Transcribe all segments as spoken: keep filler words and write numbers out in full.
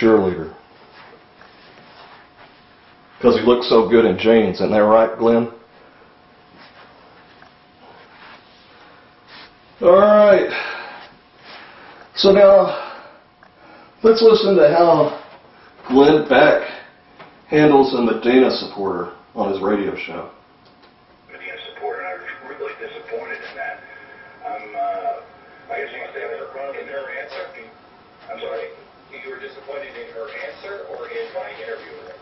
Cheerleader. Because he looked so good in jeans. Isn't that right, Glenn? Alright. So now, let's listen to how Glenn Beck handles a Medina supporter on his radio show. Medina supporter, and I was really disappointed in that. I'm, uh, I guess you must have in her answer. I'm sorry? You were disappointed in her answer or in my interview with her?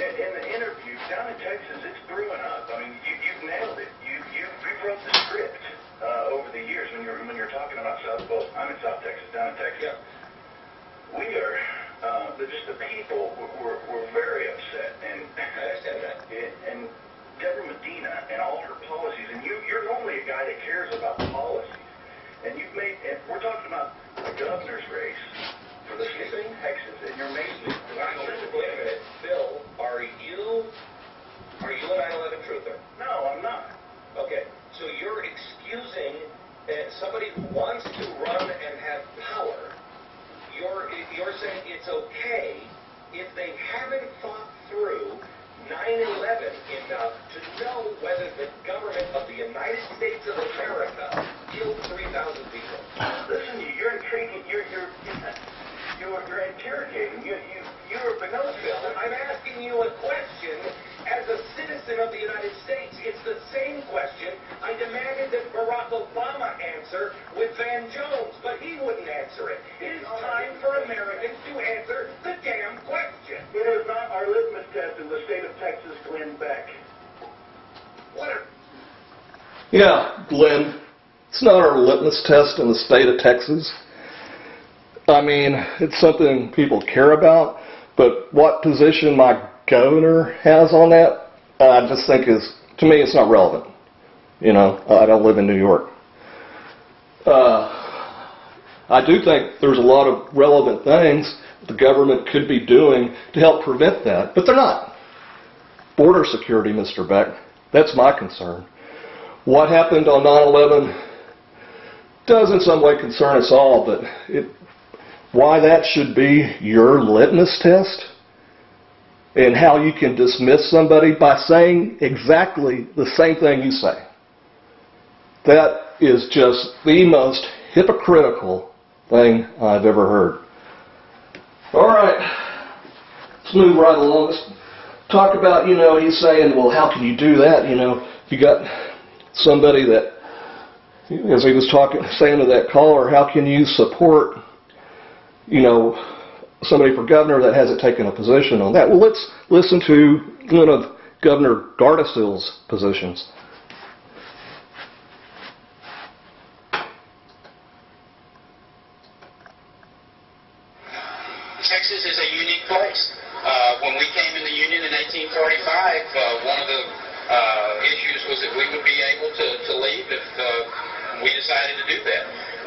In, in the interview, down in Texas, it's through and up. I mean, you, you've nailed it. You, you, you wrote the script uh, over the years when you're, when you're talking about South, well, I'm in South Texas, down in Texas. Yeah. We are, uh, just the people were, were very upset, and, and, and Deborah Medina and all her policies, and you, you're normally a guy that cares about the policies, and you've made, and we're talking about the governor's race for the state of Texas, and you're making, wait a minute, Bill, are you, are you an nine eleven truther? No, I'm not. Okay, so you're excusing uh, somebody who wants to run and have power. You're, you're saying it's okay if they haven't thought through nine eleven enough to know whether the government of the United States of America killed three thousand people. Listen, you're intriguing. You're, you're, you're, you're interrogating. You, you, you're banana, Bill. I'm asking you a question as a citizen of the United States. It's the same question I demanded that Barack Obama answer with Van Jones, but he wouldn't answer it. It is time for Americans to answer the damn question. It is not our litmus test in the state of Texas, Glenn Beck. What a... Yeah, Glenn, it's not our litmus test in the state of Texas. I mean, it's something people care about, but what position my governor has on that, uh, I just think is, to me, it's not relevant. You know, I don't live in New York. Uh, I do think there's a lot of relevant things the government could be doing to help prevent that, but they're not. Border security, Mister Beck, that's my concern. What happened on nine eleven does in some way concern us all, but it, why that should be your litmus test and how you can dismiss somebody by saying exactly the same thing you say. That is just the most hypocritical thing I've ever heard. All right, let's move right along. Let's talk about, you know, he's saying, well, how can you do that? You know, you got somebody that, as he was talking, saying to that caller, how can you support, you know, somebody for governor that hasn't taken a position on that? Well, let's listen to one of Governor Gardasil's positions. Texas is a unique place. Uh, when we came in the Union in eighteen forty-five, uh, one of the uh, issues was that we would be able to, to leave if uh, we decided to do that.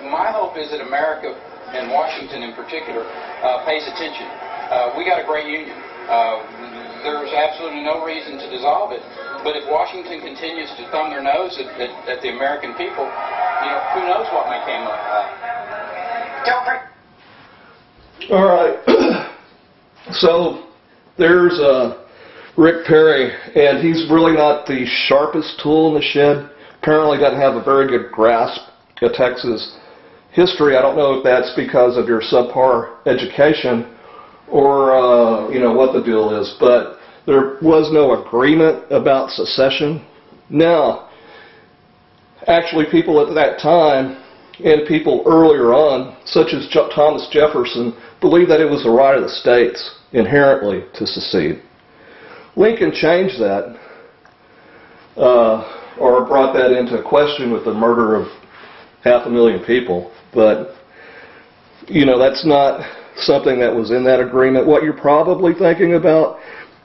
My hope is that America, and Washington in particular, uh, pays attention. Uh, we got a great union. Uh, there's absolutely no reason to dissolve it. But if Washington continues to thumb their nose at, at, at the American people, you know, who knows what may come up. All right. So there's uh, Rick Perry, and he's really not the sharpest tool in the shed. Apparently doesn't have a very good grasp of Texas history. I don't know if that's because of your subpar education or, uh, you know, what the deal is, but there was no agreement about secession. Now, actually people at that time and people earlier on, such as Thomas Jefferson, believed that it was the right of the states inherently to secede. Lincoln changed that uh, or brought that into question with the murder of half a million people. But, you know, that's not something that was in that agreement. What you're probably thinking about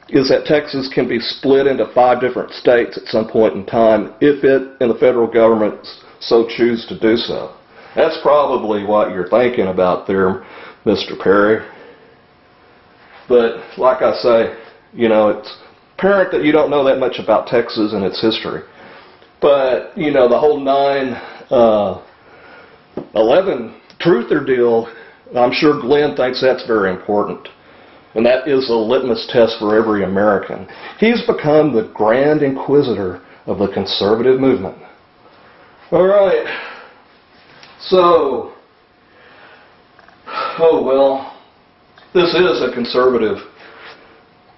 is that Texas can be split into five different states at some point in time if it and the federal government so choose to do so. That's probably what you're thinking about there, Mister Perry. But, like I say, you know, it's apparent that you don't know that much about Texas and its history. But, you know, the whole nine uh, eleven truther deal, I'm sure Glenn thinks that's very important. And that is the litmus test for every American. He's become the grand inquisitor of the conservative movement. All right. So, oh well, this is a conservative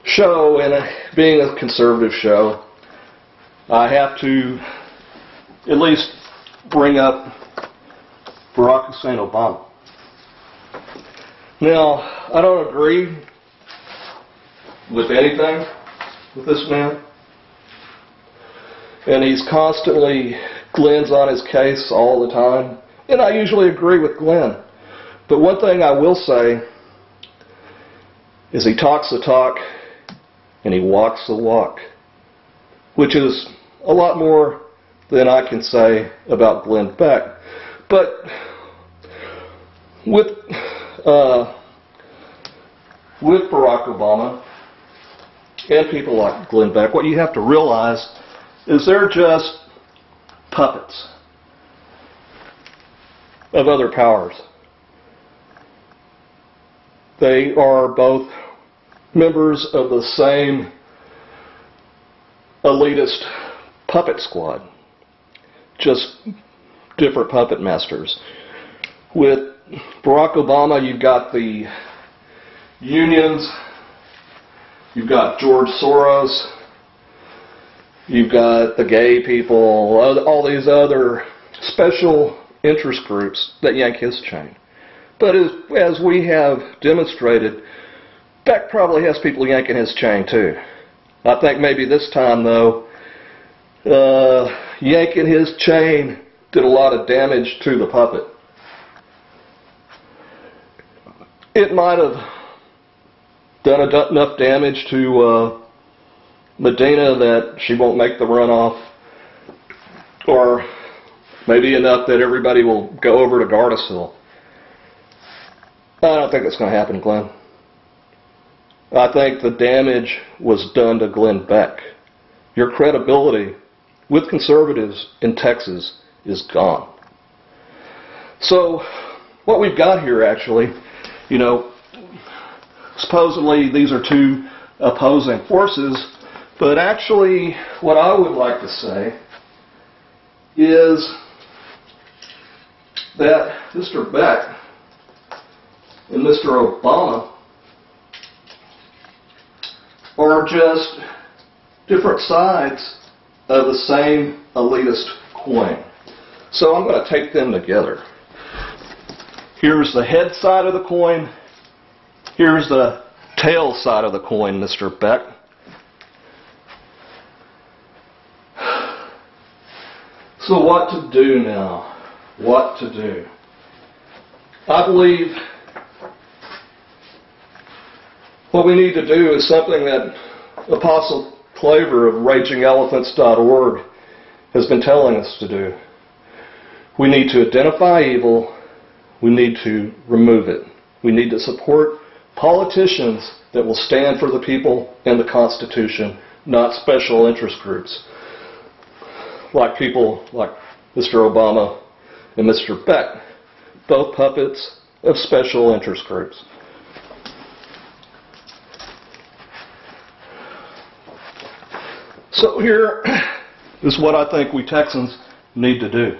show, and being a conservative show, I have to at least bring up Barack Hussein Obama. Now, I don't agree with anything with this man, and he's constantly, Glenn's on his case all the time, and I usually agree with Glenn, but one thing I will say is he talks the talk and he walks the walk, which is a lot more than I can say about Glenn Beck. But with uh, with Barack Obama and people like Glenn Beck, what you have to realize is they're just puppets of other powers. They are both members of the same elitist puppet squad, just different puppet masters. With Barack Obama, you've got the unions. You've got George Soros, you've got the gay people, all these other special interest groups that yank his chain. But as, as we have demonstrated, Beck probably has people yanking his chain too. I think maybe this time though, uh, yanking his chain did a lot of damage to the puppet. It might have done enough damage to uh, Medina that she won't make the runoff, or maybe enough that everybody will go over to Gardasil. I don't think it's going to happen, Glenn. I think the damage was done to Glenn Beck. Your credibility with conservatives in Texas is gone. So what we've got here, actually, you know, supposedly these are two opposing forces, but actually what I would like to say is that Mister Beck and Mister Obama are just different sides of the same elitist coin. So I'm going to take them together. Here's the head side of the coin. Here's the tail side of the coin, Mister Beck. So what to do now? What to do? I believe what we need to do is something that Apostle Claver of Raging Elephants dot org has been telling us to do. We need to identify evil. We need to remove it. We need to support politicians that will stand for the people and the Constitution, not special interest groups like people like Mister Obama and Mister Beck, both puppets of special interest groups. So here is what I think we Texans need to do.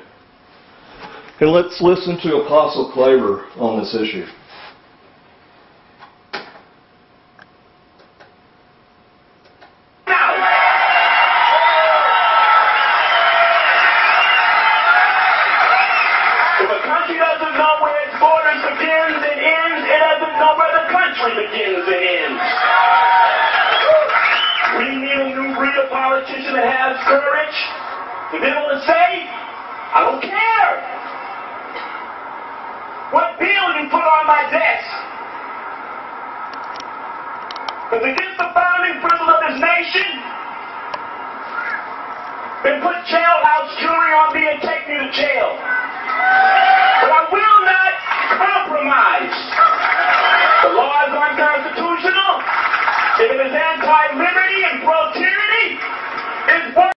And let's listen to Apostle Claver on this issue. Been put jailhouse jury